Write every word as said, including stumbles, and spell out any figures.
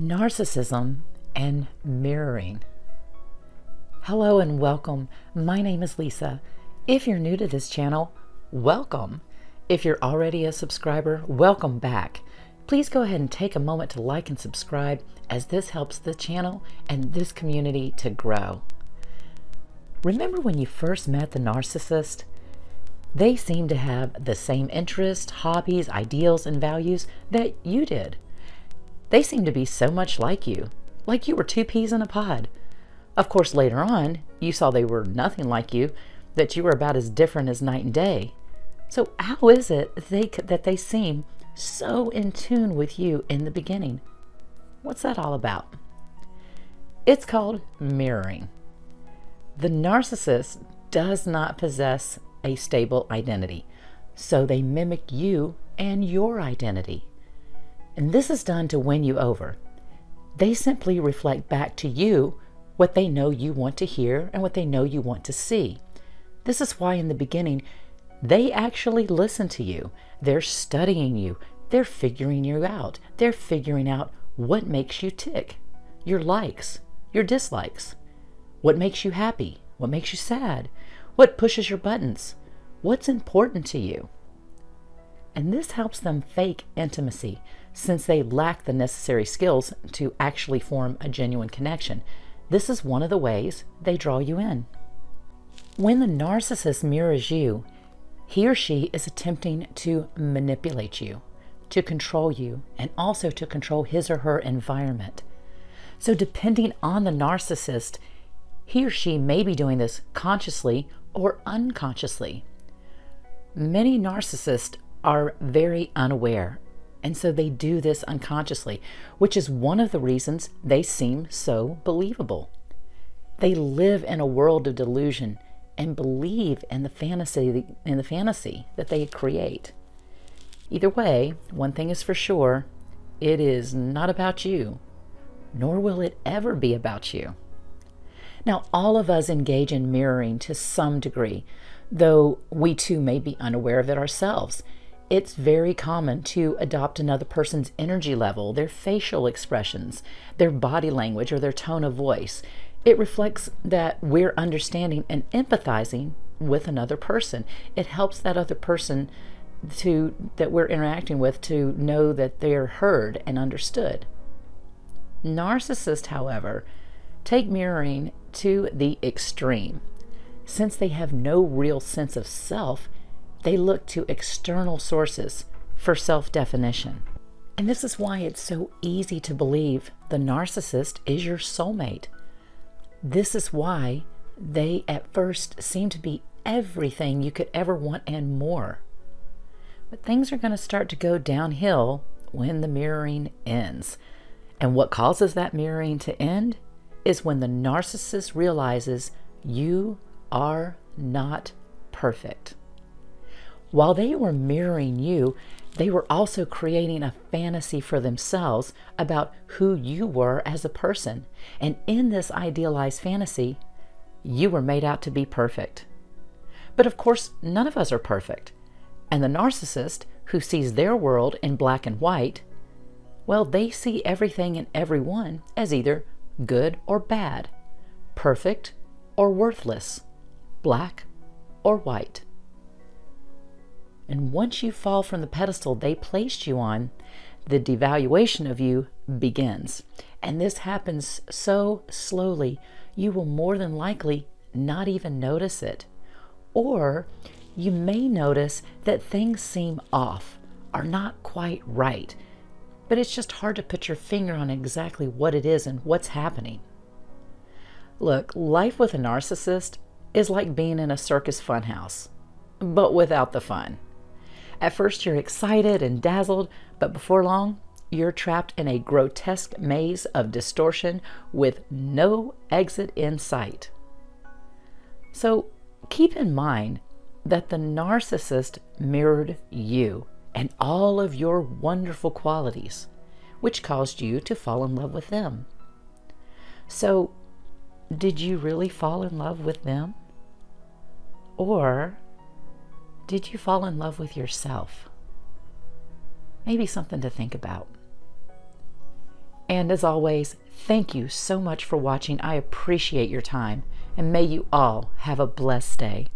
Narcissism and mirroring. Hello and welcome. My name is Lisa. If you're new to this channel, welcome. If you're already a subscriber, welcome back. Please go ahead and take a moment to like and subscribe, as this helps the channel and this community to grow. Remember when you first met the narcissist? They seemed to have the same interests, hobbies, ideals, and values that you did. They seemed to be so much like you, like you were two peas in a pod. Of course, later on, you saw they were nothing like you, that you were about as different as night and day. So how is it they, that they seem so in tune with you in the beginning? What's that all about? It's called mirroring. The narcissist does not possess a stable identity, so they mimic you and your identity. And this is done to win you over. They simply reflect back to you what they know you want to hear and what they know you want to see. This is why in the beginning, they actually listen to you. They're studying you. They're figuring you out. They're figuring out what makes you tick, your likes, your dislikes, what makes you happy, what makes you sad, what pushes your buttons, what's important to you. And this helps them fake intimacy, since they lack the necessary skills to actually form a genuine connection. This is one of the ways they draw you in. When the narcissist mirrors you, he or she is attempting to manipulate you, to control you, and also to control his or her environment. So depending on the narcissist, he or she may be doing this consciously or unconsciously. Many narcissists are very unaware, and so they do this unconsciously, which is one of the reasons they seem so believable. They live in a world of delusion and believe in the fantasy, in the fantasy that they create. Either way, one thing is for sure, it is not about you, nor will it ever be about you. Now, all of us engage in mirroring to some degree, though we too may be unaware of it ourselves. It's very common to adopt another person's energy level, their facial expressions, their body language, or their tone of voice. It reflects that we're understanding and empathizing with another person. It helps that other person to, that we're interacting with to know that they're heard and understood. Narcissists, however, take mirroring to the extreme. Since they have no real sense of self, they look to external sources for self-definition. And this is why it's so easy to believe the narcissist is your soulmate. This is why they at first seem to be everything you could ever want and more. But things are going to start to go downhill when the mirroring ends. And what causes that mirroring to end is when the narcissist realizes you are not perfect. While they were mirroring you, they were also creating a fantasy for themselves about who you were as a person. And in this idealized fantasy, you were made out to be perfect. But of course, none of us are perfect. And the narcissist, who sees their world in black and white, well, they see everything and everyone as either good or bad, perfect or worthless, black or white. And once you fall from the pedestal they placed you on, the devaluation of you begins. And this happens so slowly, you will more than likely not even notice it. Or you may notice that things seem off, are not quite right, but it's just hard to put your finger on exactly what it is and what's happening. Look, life with a narcissist is like being in a circus funhouse, but without the fun. At first, you're excited and dazzled, but before long, you're trapped in a grotesque maze of distortion with no exit in sight. So keep in mind that the narcissist mirrored you and all of your wonderful qualities, which caused you to fall in love with them. So did you really fall in love with them? Or did you fall in love with yourself? Maybe something to think about. And as always, thank you so much for watching. I appreciate your time, and may you all have a blessed day.